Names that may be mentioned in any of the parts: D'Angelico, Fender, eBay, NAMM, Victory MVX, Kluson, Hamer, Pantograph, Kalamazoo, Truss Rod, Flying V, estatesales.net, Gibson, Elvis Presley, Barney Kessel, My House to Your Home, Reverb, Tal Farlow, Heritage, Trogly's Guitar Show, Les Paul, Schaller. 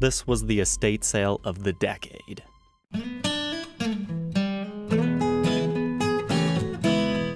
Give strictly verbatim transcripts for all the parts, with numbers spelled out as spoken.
This was the estate sale of the decade.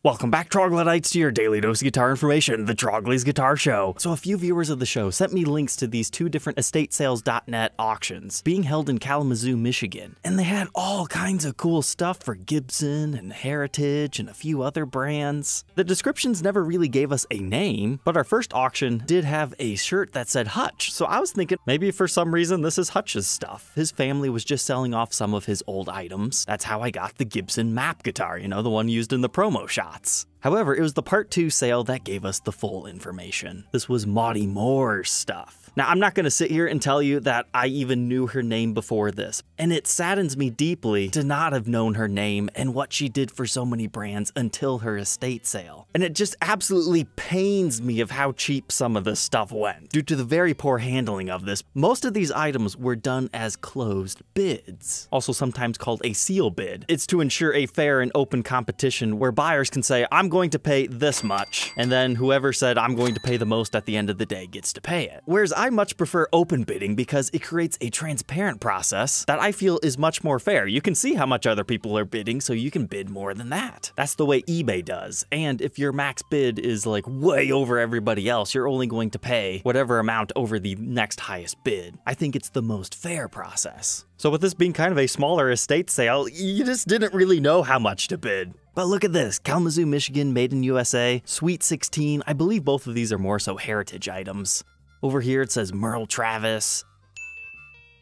Welcome back, Troglodytes, to your daily dose of guitar information, the Trogly's Guitar Show. So a few viewers of the show sent me links to these two different estate sales dot net auctions being held in Kalamazoo, Michigan. And they had all kinds of cool stuff for Gibson and Heritage and a few other brands. The descriptions never really gave us a name, but our first auction did have a shirt that said Hutch. So I was thinking maybe for some reason this is Hutch's stuff. His family was just selling off some of his old items. That's how I got the Gibson map guitar, you know, the one used in the promo shop. However, it was the part two sale that gave us the full information. This was Maudie Moore's stuff. Now, I'm not going to sit here and tell you that I even knew her name before this, and it saddens me deeply to not have known her name and what she did for so many brands until her estate sale. And it just absolutely pains me of how cheap some of this stuff went. Due to the very poor handling of this, most of these items were done as closed bids, also sometimes called a seal bid. It's to ensure a fair and open competition where buyers can say, I'm going to pay this much, and then whoever said I'm going to pay the most at the end of the day gets to pay it. Whereas I much prefer open bidding because it creates a transparent process that I feel is much more fair. You can see how much other people are bidding, so you can bid more than that. That's the way eBay does, and if your max bid is like way over everybody else, you're only going to pay whatever amount over the next highest bid. I think it's the most fair process. So with this being kind of a smaller estate sale, you just didn't really know how much to bid. But look at this, Kalamazoo, Michigan, made in U S A, Sweet sixteen. I believe both of these are more so heritage items. Over here it says Merle Travis.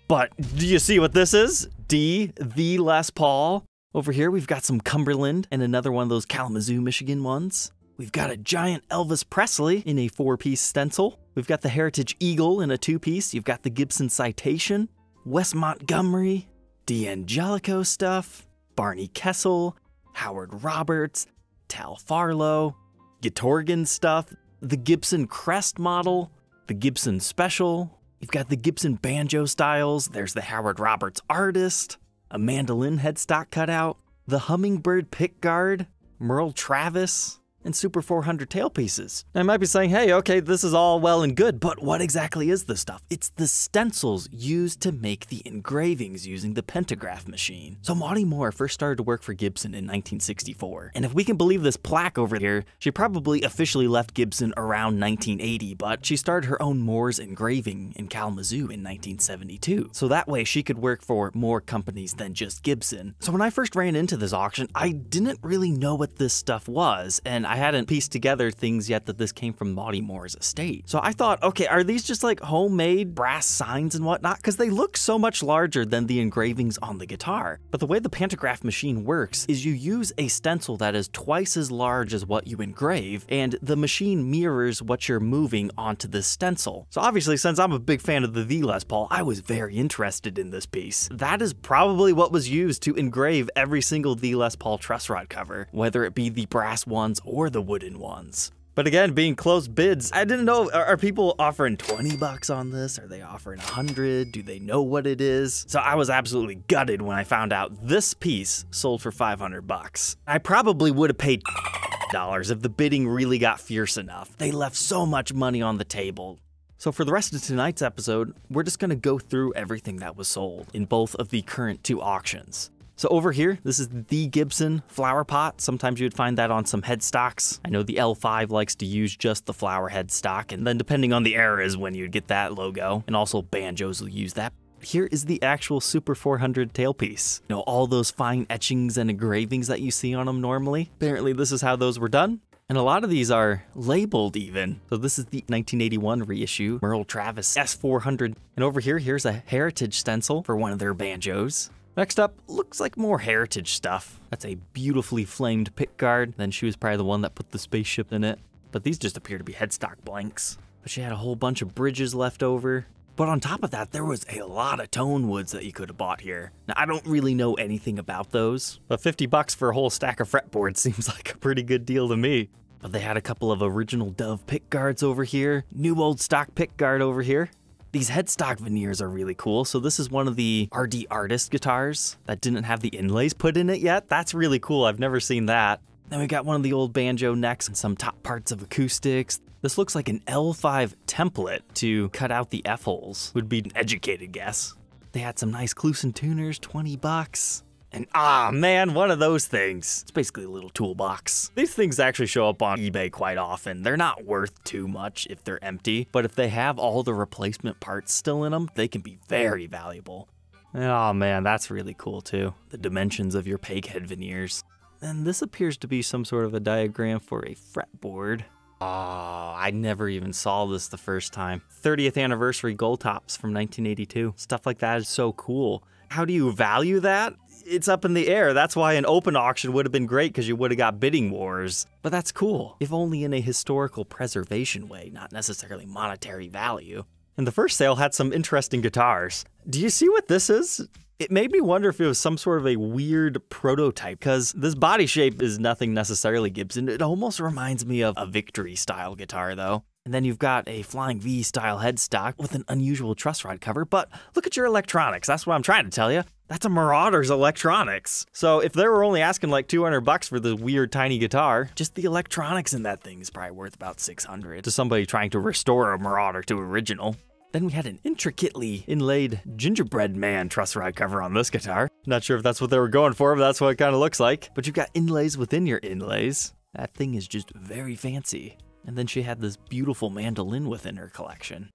But do you see what this is? D, the Les Paul. Over here we've got some Cumberland and another one of those Kalamazoo, Michigan ones. We've got a giant Elvis Presley in a four-piece stencil. We've got the Heritage Eagle in a two-piece. You've got the Gibson Citation, Wes Montgomery, D'Angelico stuff, Barney Kessel, Howard Roberts, Tal Farlow, Gatorgan stuff, the Gibson Crest model, the Gibson Special, you've got the Gibson Banjo Styles, there's the Howard Roberts Artist, a mandolin headstock cutout, the Hummingbird Pickguard, Merle Travis, and Super four hundred tailpieces. Now, you might be saying, hey, okay, this is all well and good, but what exactly is this stuff? It's the stencils used to make the engravings using the Pantograph machine. So Maudie Moore first started to work for Gibson in nineteen sixty-four. And if we can believe this plaque over here, she probably officially left Gibson around nineteen eighty, but she started her own Moore's Engraving in Kalamazoo in nineteen seventy-two. So that way she could work for more companies than just Gibson. So when I first ran into this auction, I didn't really know what this stuff was, and I I hadn't pieced together things yet that this came from Maudie Moore's estate. So I thought, okay, are these just like homemade brass signs and whatnot? Because they look so much larger than the engravings on the guitar. But the way the Pantograph machine works is you use a stencil that is twice as large as what you engrave, and the machine mirrors what you're moving onto the stencil. So obviously, since I'm a big fan of the V Les Paul, I was very interested in this piece. That is probably what was used to engrave every single V Les Paul truss rod cover, whether it be the brass ones or the wooden ones. But again, being closed bids, I didn't know, are, are people offering twenty bucks on this? Are they offering a hundred? Do they know what it is? So I was absolutely gutted when I found out this piece sold for five hundred bucks. I probably would have paid dollars if the bidding really got fierce enough. They left so much money on the table. So for the rest of tonight's episode, we're just gonna go through everything that was sold in both of the current two auctions. So over here, this is the Gibson flower pot. Sometimes you'd find that on some headstocks. I know the L five likes to use just the flower headstock, and then depending on the era is when you'd get that logo, and also banjos will use that. Here is the actual Super four hundred tailpiece. You know, all those fine etchings and engravings that you see on them normally. Apparently this is how those were done. And a lot of these are labeled even. So this is the nineteen eighty-one reissue Merle Travis S four hundred. And over here, here's a Heritage stencil for one of their banjos. Next up, looks like more Heritage stuff. That's a beautifully flamed pickguard. Then she was probably the one that put the spaceship in it. But these just appear to be headstock blanks. But she had a whole bunch of bridges left over. But on top of that, there was a lot of tone woods that you could have bought here. Now, I don't really know anything about those, but fifty bucks for a whole stack of fretboards seems like a pretty good deal to me. But they had a couple of original Dove pickguards over here, new old stock pickguard over here. These headstock veneers are really cool. So this is one of the R D Artist guitars that didn't have the inlays put in it yet. That's really cool. I've never seen that. Then we got one of the old banjo necks and some top parts of acoustics. This looks like an L five template to cut out the F-holes, would be an educated guess. They had some nice Kluson tuners, twenty bucks. And ah, man, one of those things. It's basically a little toolbox. These things actually show up on eBay quite often. They're not worth too much if they're empty, but if they have all the replacement parts still in them, they can be very valuable. Oh man, that's really cool too. The dimensions of your peg head veneers. And this appears to be some sort of a diagram for a fretboard. Oh, I never even saw this the first time. thirtieth anniversary gold tops from nineteen eighty-two. Stuff like that is so cool. How do you value that? It's up in the air. That's why an open auction would have been great, because you would have got bidding wars. But that's cool, if only in a historical preservation way, not necessarily monetary value. And the first sale had some interesting guitars. Do you see what this is? It made me wonder if it was some sort of a weird prototype, because this body shape is nothing necessarily Gibson. It almost reminds me of a Victory style guitar though. And then you've got a Flying V style headstock with an unusual truss rod cover, but look at your electronics. That's what I'm trying to tell you. That's a Marauder's electronics. So if they were only asking like two hundred bucks for this weird tiny guitar, just the electronics in that thing is probably worth about six hundred to somebody trying to restore a Marauder to original. Then we had an intricately inlaid gingerbread man truss rod cover on this guitar. Not sure if that's what they were going for, but that's what it kind of looks like. But you've got inlays within your inlays. That thing is just very fancy. And then she had this beautiful mandolin within her collection.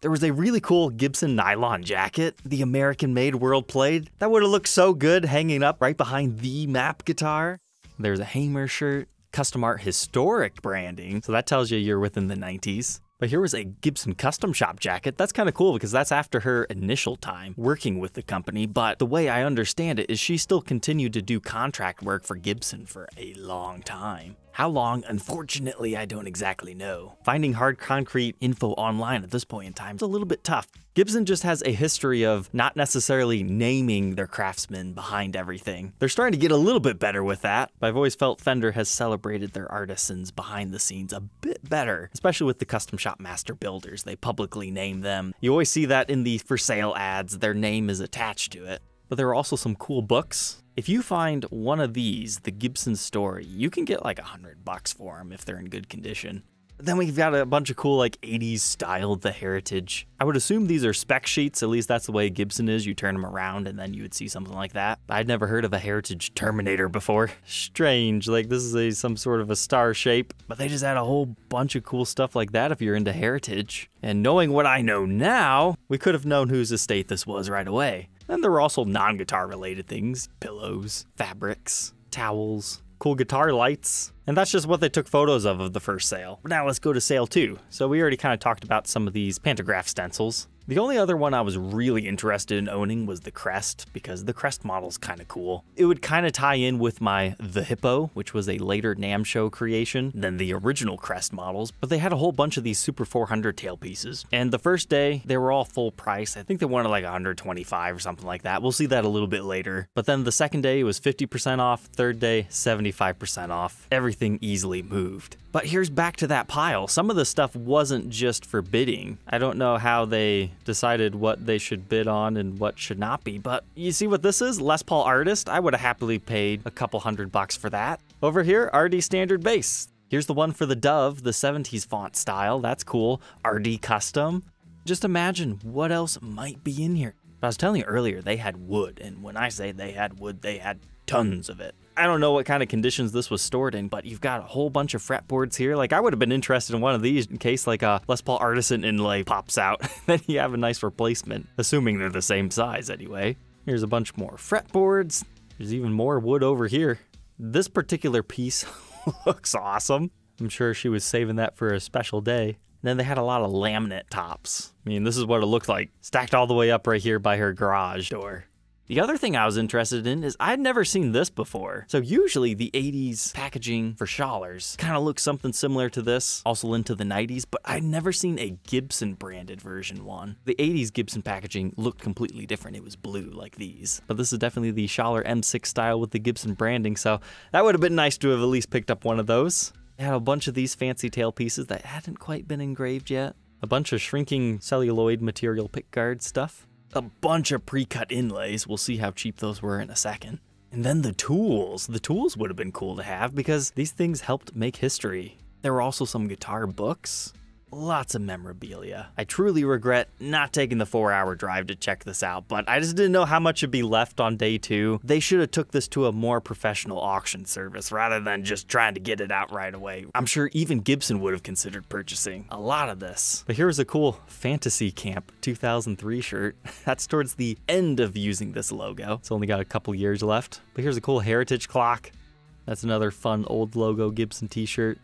There was a really cool Gibson nylon jacket, the American-made world-played. That would have looked so good hanging up right behind the M A P guitar. There's a Hamer shirt, Custom Art Historic branding, so that tells you you're within the nineties. But here was a Gibson Custom Shop jacket. That's kind of cool because that's after her initial time working with the company. But the way I understand it is she still continued to do contract work for Gibson for a long time. How long? Unfortunately, I don't exactly know. Finding hard concrete info online at this point in time is a little bit tough. Gibson just has a history of not necessarily naming their craftsmen behind everything. They're starting to get a little bit better with that, but I've always felt Fender has celebrated their artisans behind the scenes a bit better, especially with the Custom Shop master builders. They publicly name them. You always see that in the for sale ads, their name is attached to it. But there are also some cool books. If you find one of these, the Gibson Story, you can get like a hundred bucks for them if they're in good condition. Then we've got a bunch of cool like eighties styled the Heritage. I would assume these are spec sheets, at least that's the way Gibson is. You turn them around and then you would see something like that. I'd never heard of a Heritage Terminator before. Strange, like this is a some sort of a star shape, but they just had a whole bunch of cool stuff like that if you're into Heritage. And knowing what I know now, we could have known whose estate this was right away. Then there were also non-guitar related things, pillows, fabrics, towels, cool guitar lights. And that's just what they took photos of of the first sale. But now let's go to sale two. So we already kind of talked about some of these Pantograph stencils. The only other one I was really interested in owning was the crest, because the crest model's kind of cool. It would kind of tie in with my The Hippo, which was a later NAMM show creation than the original crest models, but they had a whole bunch of these Super four hundred tailpieces. And the first day, they were all full price. I think they wanted like one hundred twenty-five or something like that. We'll see that a little bit later. But then the second day, it was fifty percent off. Third day, seventy-five percent off. Everything easily moved. But here's back to that pile. Some of the stuff wasn't just for bidding. I don't know how they decided what they should bid on and what should not be, but you see what this is? Les Paul Artist. I would have happily paid a couple hundred bucks for that. Over here, R D Standard Bass. Here's the one for the Dove, the seventies font style. That's cool. R D Custom. Just imagine what else might be in here. But I was telling you earlier, they had wood, and when I say they had wood, they had tons of it. I don't know what kind of conditions this was stored in, but you've got a whole bunch of fretboards here. Like I would have been interested in one of these in case like a Les Paul Artisan inlay pops out. Then you have a nice replacement, assuming they're the same size anyway. Here's a bunch more fretboards. There's even more wood over here. This particular piece looks awesome. I'm sure she was saving that for a special day. And then they had a lot of laminate tops. I mean, this is what it looked like, stacked all the way up right here by her garage door. The other thing I was interested in is I'd never seen this before. So usually the eighties packaging for Schallers kind of looks something similar to this, also into the nineties, but I'd never seen a Gibson branded version one. The eighties Gibson packaging looked completely different. It was blue like these, but this is definitely the Schaller M six style with the Gibson branding. So that would have been nice to have at least picked up one of those. They had a bunch of these fancy tailpieces that hadn't quite been engraved yet. A bunch of shrinking celluloid material pickguard stuff. A bunch of pre-cut inlays. We'll see how cheap those were in a second. And then the tools. The tools would have been cool to have because these things helped make history. There were also some guitar books. Lots of memorabilia. I truly regret not taking the four hour drive to check this out, but I just didn't know how much would be left on day two. They should have took this to a more professional auction service rather than just trying to get it out right away. I'm sure even Gibson would have considered purchasing a lot of this. But here's a cool Fantasy Camp two thousand three shirt. That's towards the end of using this logo. It's only got a couple years left. But here's a cool Heritage clock. That's another fun old logo Gibson t-shirt.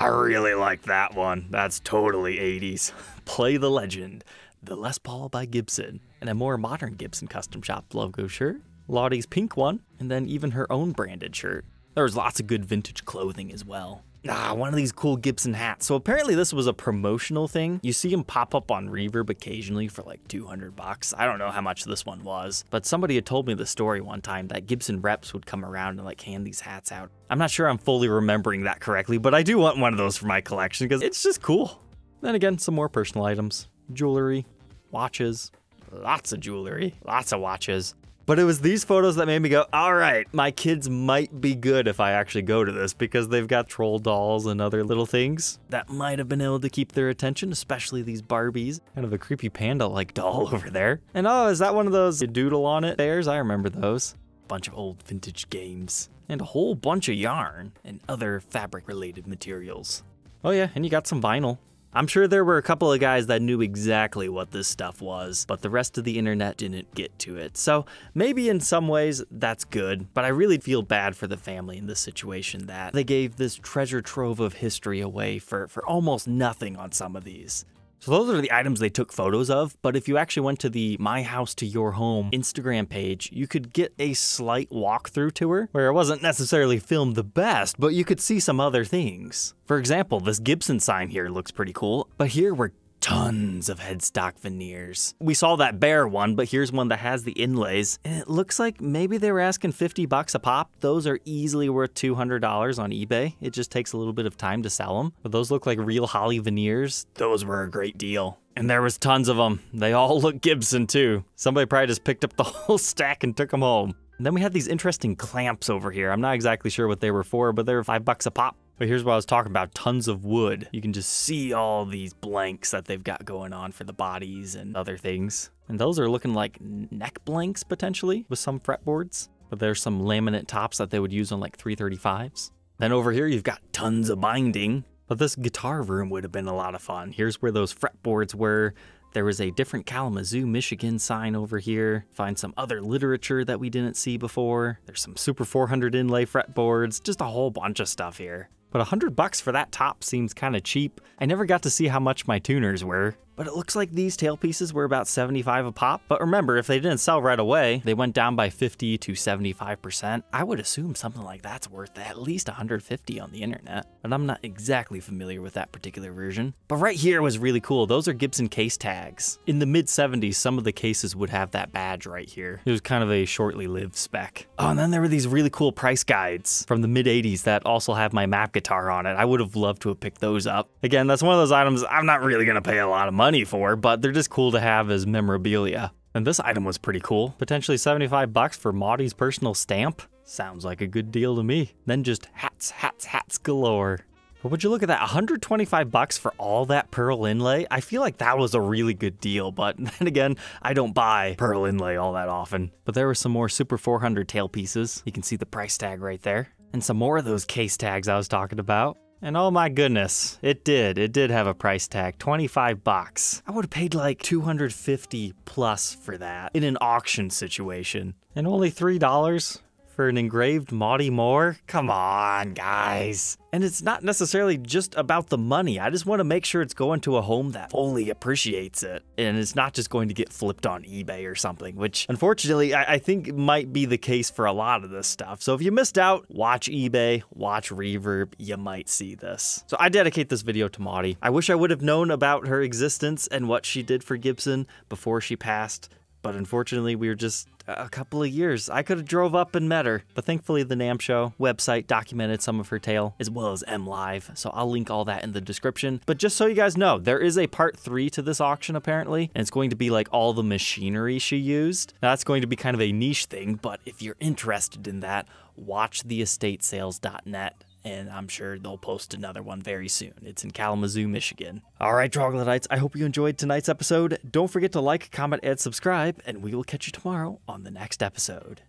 I really like that one. That's totally eighties. Play the Legend, the Les Paul by Gibson, and a more modern Gibson custom shop logo shirt, Lottie's pink one, and then even her own branded shirt. There was lots of good vintage clothing as well. Ah, one of these cool Gibson hats. So apparently this was a promotional thing. You see them pop up on Reverb occasionally for like two hundred bucks. I don't know how much this one was, but somebody had told me the story one time that Gibson reps would come around and like hand these hats out. I'm not sure I'm fully remembering that correctly, but I do want one of those for my collection because it's just cool. Then again, some more personal items, jewelry, watches, lots of jewelry, lots of watches. But it was these photos that made me go, all right, my kids might be good if I actually go to this because they've got troll dolls and other little things that might have been able to keep their attention, especially these Barbies. Kind of a creepy panda-like doll over there. And oh, is that one of those doodle on it bears? I remember those. Bunch of old vintage games and a whole bunch of yarn and other fabric-related materials. Oh yeah, and you got some vinyl. I'm sure there were a couple of guys that knew exactly what this stuff was, but the rest of the internet didn't get to it. So maybe in some ways that's good, but I really feel bad for the family in this situation that they gave this treasure trove of history away for, for almost nothing on some of these. So those are the items they took photos of, but if you actually went to the My House to Your Home Instagram page, you could get a slight walkthrough tour where it wasn't necessarily filmed the best, but you could see some other things. For example, this Gibson sign here looks pretty cool, but here were tons of headstock veneers. We saw that bear one, but here's one that has the inlays, and it looks like maybe they were asking fifty bucks a pop. Those are easily worth two hundred dollars on eBay. It just takes a little bit of time to sell them, but those look like real holly veneers. Those were a great deal. And there was tons of them. They all look Gibson too. Somebody probably just picked up the whole stack and took them home. And then we had these interesting clamps over here. I'm not exactly sure what they were for, but they were five bucks a pop. But here's what I was talking about, tons of wood. You can just see all these blanks that they've got going on for the bodies and other things. And those are looking like neck blanks potentially with some fretboards. But there's some laminate tops that they would use on like three thirty-fives. Then over here, you've got tons of binding. But this guitar room would have been a lot of fun. Here's where those fretboards were. There was a different Kalamazoo, Michigan sign over here. Find some other literature that we didn't see before. There's some Super four hundred inlay fretboards, just a whole bunch of stuff here. But one hundred bucks for that top seems kind of cheap. I never got to see how much my tuners were, but it looks like these tailpieces were about seventy-five a pop. But remember, if they didn't sell right away, they went down by fifty to seventy-five percent. I would assume something like that's worth at least one hundred fifty on the internet, but I'm not exactly familiar with that particular version. But right here was really cool. Those are Gibson case tags. In the mid seventies, some of the cases would have that badge right here. It was kind of a shortly lived spec. Oh, and then there were these really cool price guides from the mid eighties that also have my map guitar on it. I would have loved to have picked those up. Again, that's one of those items I'm not really gonna pay a lot of money for, but they're just cool to have as memorabilia. And this item was pretty cool. Potentially seventy-five bucks for Maudie's personal stamp. Sounds like a good deal to me. Then just hats, hats, hats galore. But would you look at that, one hundred twenty-five bucks for all that pearl inlay? I feel like that was a really good deal, but then again, I don't buy pearl inlay all that often. But there were some more Super four hundred tailpieces. You can see the price tag right there. And some more of those case tags I was talking about. And oh my goodness, it did. It did have a price tag, twenty-five bucks. I would have paid like two hundred fifty plus for that in an auction situation. And only three dollars for an engraved Maudie Moore? Come on, guys. And it's not necessarily just about the money. I just want to make sure it's going to a home that fully appreciates it. And it's not just going to get flipped on eBay or something, which unfortunately I, I think might be the case for a lot of this stuff. So if you missed out, watch eBay, watch Reverb, you might see this. So I dedicate this video to Maudie. I wish I would have known about her existence and what she did for Gibson before she passed. but unfortunately we were just a couple of years. I could have drove up and met her, but thankfully the NAMM show website documented some of her tale, as well as MLive, so I'll link all that in the description. But just so you guys know, there is a part three to this auction apparently, and it's going to be like all the machinery she used. Now that's going to be kind of a niche thing, but if you're interested in that, watch the estate sales dot net. And I'm sure they'll post another one very soon. It's in Kalamazoo, Michigan. All right, Troglodytes, I hope you enjoyed tonight's episode. Don't forget to like, comment, and subscribe, and we will catch you tomorrow on the next episode.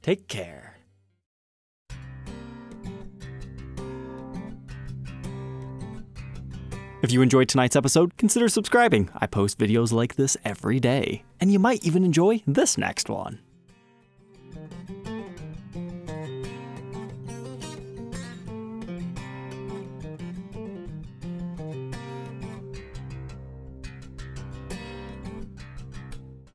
Take care. If you enjoyed tonight's episode, consider subscribing. I post videos like this every day. And you might even enjoy this next one.